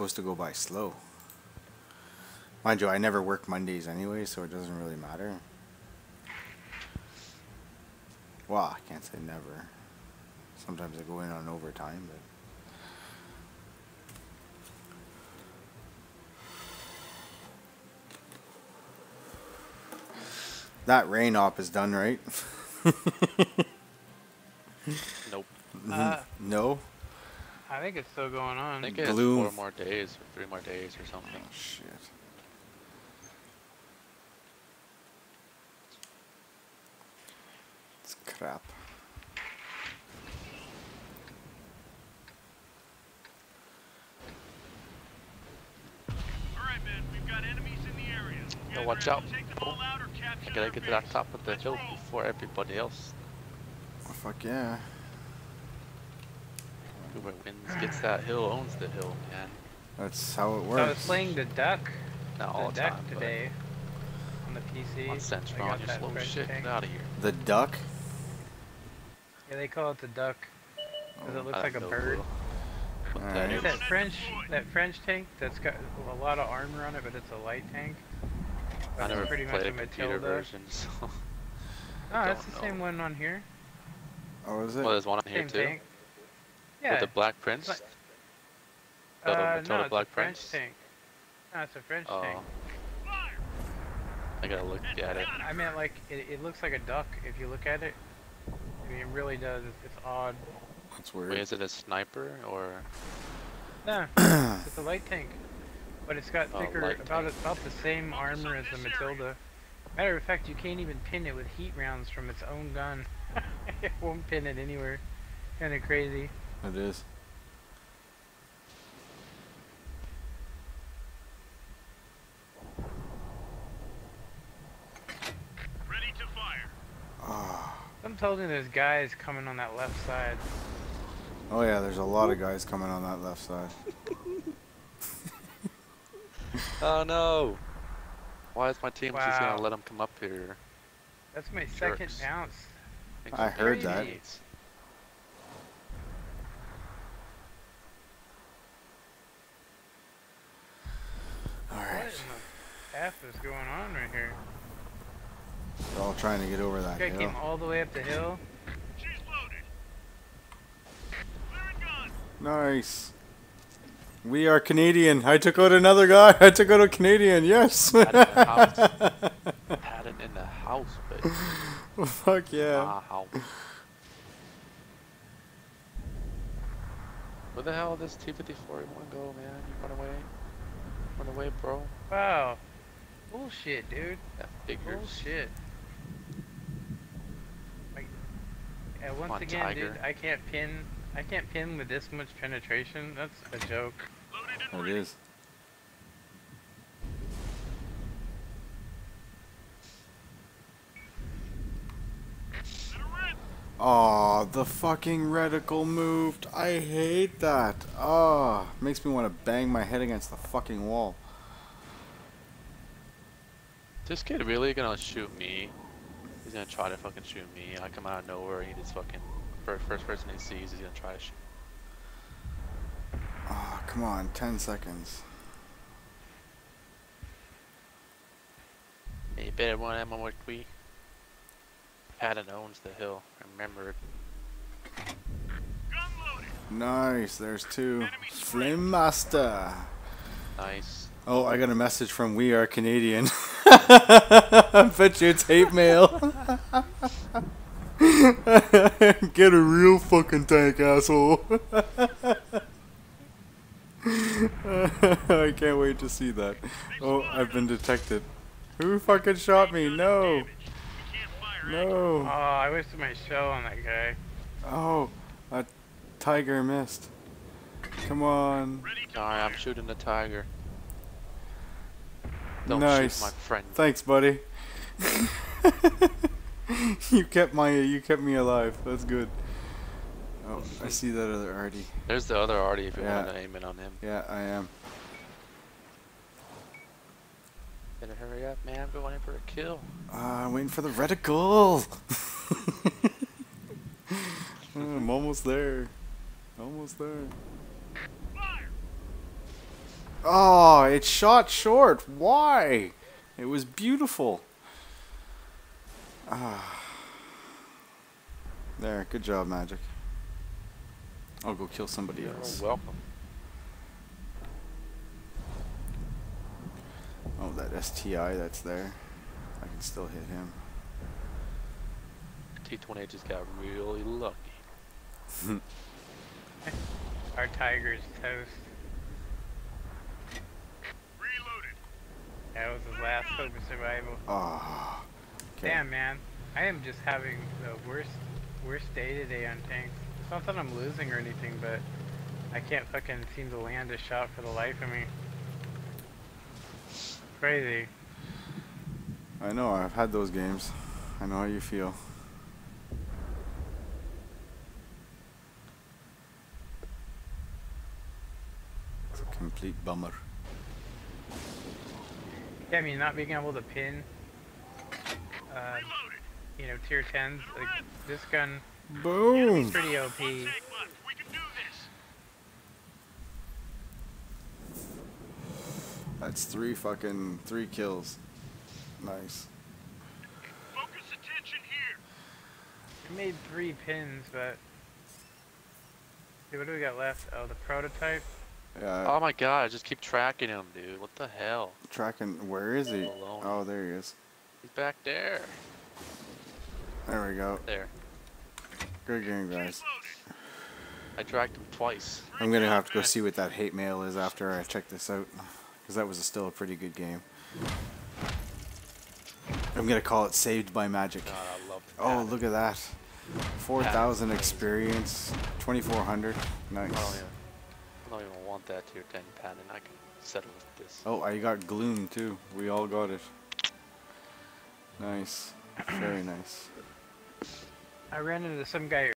supposed to go by slow. Mind you, I never work Mondays anyway, so it doesn't really matter. Well, I can't say never. Sometimes I go in on overtime, but... that rain op is done, right? Nope. No? I think it's still going on. I think it's 4 more days or 3 more days or something. Oh, shit. It's crap. Alright, man, we've got enemies in the area. So watch out. I gotta get to that top of the hill before everybody else. Oh, fuck yeah. Whoever wins gets that hill owns the hill, man. That's how it works. So I was playing the duck. Not all the time, today. On the PC. On Central, you're slow as shit. Get out of here. The duck? Yeah, they call it the duck. Because it looks like a bird. Right. It's that French tank that's got a lot of armor on it, but it's a light tank. I never pretty played much a computer version, so... oh, that's the same one on here. Oh, is it? Well, there's one on here, too. Yeah. With the Black Prince? Like, no, it's a French tank. No, it's a French tank. I gotta look at it. I mean, like, it looks like a duck if you look at it. I mean, it really does. It's odd. That's weird. Wait, is it a sniper, or...? No, it's a light tank. But it's got thicker, about the same armor as the Matilda. Matter of fact, you can't even pin it with heat rounds from its own gun. It won't pin it anywhere. Kinda crazy. It is. Ready to fire. I'm telling you, there's guys coming on that left side. Oh yeah, there's a lot of guys coming on that left side. Oh no! Why is my team just gonna let them come up here? That's my second bounce. I heard that. Alright. What in the F is going on right here? They're all trying to get over that hill. This guy came all the way up the hill. She's loaded. Clear and gone. Nice. We are Canadian. I took out another guy. I took out a Canadian. Yes. Had it in the house. Had it in the house, bitch. Well, fuck yeah. Wow. Where the hell does T-54 go, man? You run away. Run away, bro. Wow. Bullshit, dude. That figures. Bullshit. Like, and once again, dude, I can't pin with this much penetration. That's a joke. It is. Aw, the fucking reticle moved. I hate that. Ah, makes me want to bang my head against the fucking wall. This kid really gonna shoot me. He's gonna try to fucking shoot me. I come out of nowhere. He just fucking. First person he sees, he's gonna try to shoot. Oh, come on, 10 seconds. Hey, you better want ammo with we. Patton owns the hill, remember it. Gun loaded. Nice, there's 2. Flame Master. Nice. Oh, I got a message from We Are Canadian. I bet you it's hate mail. Get a real fucking tank, asshole. I can't wait to see that. Oh, I've been detected. Who fucking shot me? No. No. Oh, I wasted my shell on that guy. Oh, a tiger missed. Come on. Sorry, I'm shooting the tiger. Don't shoot my friend. Thanks, buddy. You kept me alive. That's good. Oh, I see that other Artie. There's the other Artie if you want to aim it on him. Yeah, I am. Better hurry up, man. I'm going in for a kill. I'm waiting for the reticle. I'm almost there. Almost there. Fire. Oh, it shot short. Why? It was beautiful. There, good job, Magic. I'll go kill somebody else. You're welcome. Oh, that STI that's there. I can still hit him. T28 just got really lucky. Our tiger's toast. Reloaded. That was his last hope of survival. Oh, okay. Damn, man. I am just having the worst day today on tanks. It's not that I'm losing or anything, but I can't fucking seem to land a shot for the life of me. Crazy. I know, I've had those games. I know how you feel. It's a complete bummer. Yeah, I mean, not being able to pin, you know, tier 10s, like, this gun, boom, is pretty OP. That's three kills. Nice. Focus attention here. I made 3 pins, but see, what do we got left? Oh, the prototype. Yeah. Oh my god, I just keep tracking him, dude. What the hell? Tracking? Where is he? Alone. Oh, there he is. He's back there. There we go. There. Good game, guys. I tracked him twice. I'm gonna have to go see what that hate mail is after I check this out, because that was still a pretty good game. I'm gonna call it Saved by Magic. God, I love that. Oh, look at that. 4,000 experience, 2,400. Nice. Oh, yeah. I don't even want that tier 10 pattern. I can settle with this. Oh, I got Gloom too. We all got it. Nice. Very nice. I ran into some guy